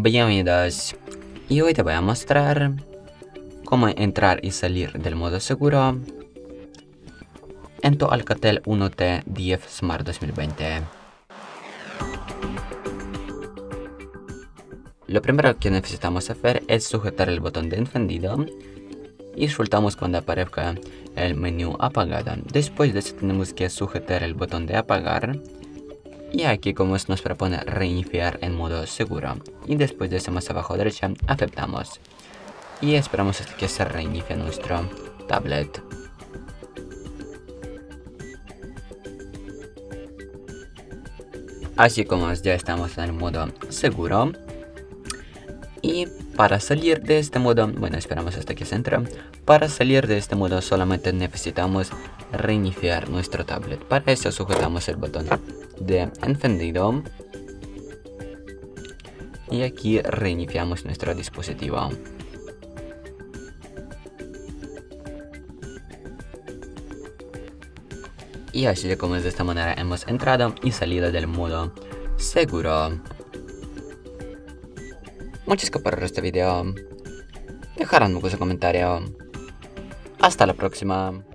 Bienvenidos. Y hoy te voy a mostrar cómo entrar y salir del modo seguro en tu Alcatel 1T 10 Smart 2020. Lo primero que necesitamos hacer es sujetar el botón de encendido y soltamos cuando aparezca el menú apagado. Después de eso tenemos que sujetar el botón de apagar. Y aquí como nos propone reiniciar en modo seguro. Y después de eso más abajo derecha aceptamos. Y esperamos hasta que se reinicie nuestro tablet. Así como ya estamos en el modo seguro. Y para salir de este modo, bueno, esperamos hasta que se entre. Para salir de este modo solamente necesitamos reiniciar nuestro tablet. Para eso sujetamos el botón de encendido y aquí reiniciamos nuestro dispositivo. Y así como de esta manera hemos entrado y salido del modo seguro. Muchas gracias por este video. Dejar un gusto en comentario. Hasta la próxima.